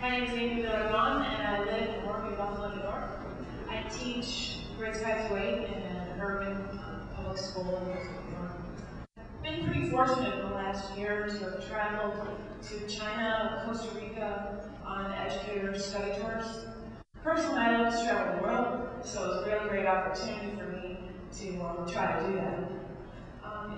My name is Amy D'Aragon, and I live and work in Buffalo, New York. I teach grades 5 to 8 in an urban public school in Buffalo, New York. I've been pretty fortunate in the last year to have traveled to China, Costa Rica on educator study tours. Personally, I love to travel the world, so it was a really great opportunity for me to try to do that.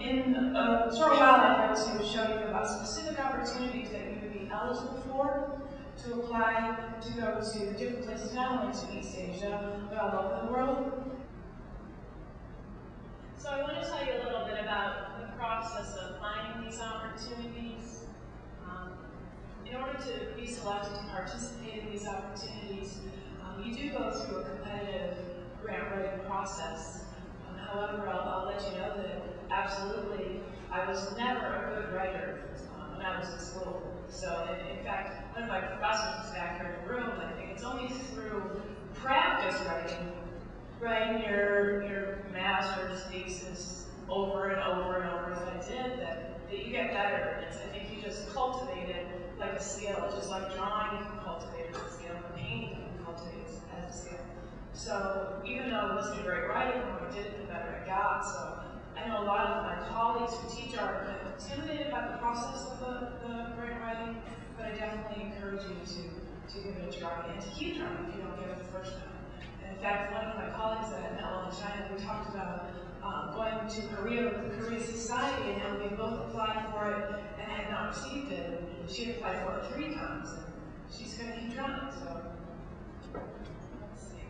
In a short while, I'd like to show you about specific opportunities that you would be eligible for to apply to go to different places, not only to East Asia, but all over the world. So I want to tell you a little bit about the process of finding these opportunities. In order to be selected to participate in these opportunities, you do go through a competitive grant writing process. However, I'll let you know that absolutely, I was never a good writer when I was in school. So, in fact, one of my professors is back here in the room. I think it's only through practice writing your master's thesis over and over and over as I did, that you get better. I think you just cultivate it like a skill. Just like drawing, you can cultivate it as a skill, and painting you can cultivate it as a skill. So, even though I wasn't a great writer, the more I did it, the better I got. So, I know a lot of my colleagues who teach are kind of intimidated by the process of the grant writing, but I definitely encourage you to give it a try and to keep trying if you don't get it the first time. And in fact, one of my colleagues that I met in China, we talked about going to Korea with the Korea Society, and we both applied for it and had not received it. She applied for it 3 times, and she's going to keep trying. So, let's see.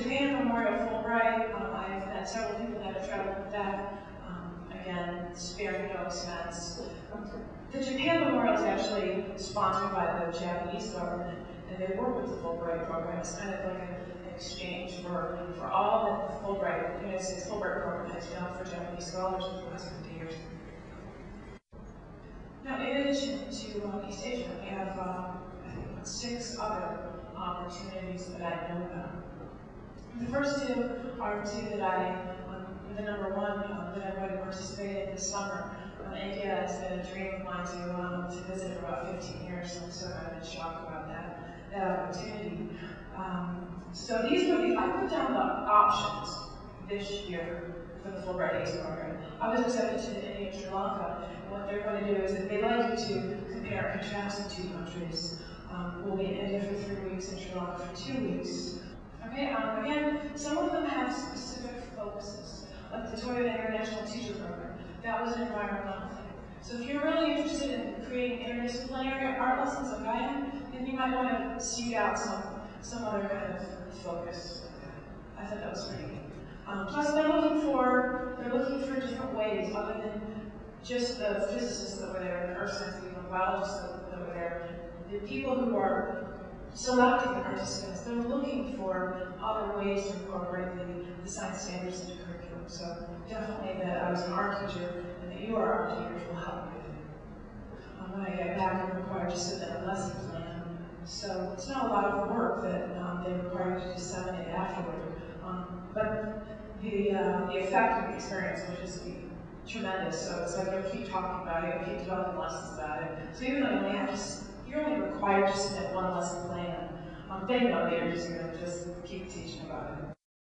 Japan Memorial Fulbright, I've met several people that have traveled with that, again, sparing no expense. The Japan Memorial is actually sponsored by the Japanese government, and they work with the Fulbright program. It's kind of like an exchange for all that the Fulbright, the United States Fulbright program has done for Japanese scholars for the last 50 years. Now, in addition to East Asia, we have, I think, 6 other opportunities that I know about. The first 2 are 2 that the number 1 that I would participate in this summer. India has been a dream of mine to visit for about 15 years, and so I've been shocked about that opportunity. So these would be, I put down the options this year for the Fulbright Aid program. I was accepted to India and Sri Lanka, and what they're going to do is that they like you to compare and contrast the 2 countries. We'll be in India for 3 weeks and Sri Lanka for 2 weeks. Okay, again, some of them have specific focuses, like the Toyota International Teacher Program. That was an environmental thing. So if you're really interested in creating interdisciplinary art lessons like I am, then you might want to seek out some other kind of focus. I thought that was pretty neat. Plus, they're looking for different ways other than just the physicists that were there, the earth science people, the biologists that were there, the people who are selecting the participants. They're looking for other ways to incorporate the science standards into curriculum. So definitely that I was an art teacher and that you are art teachers will help with it. When I get back, I'm required to submit a lesson plan. So it's not a lot of work that they require you to disseminate afterward. But the effect of the experience will just be tremendous. So it's like you'll keep talking about it, you'll keep developing lessons about it. So even though you only have to you're only required to submit 1 lesson plan. They know that you're just going to keep teaching about it.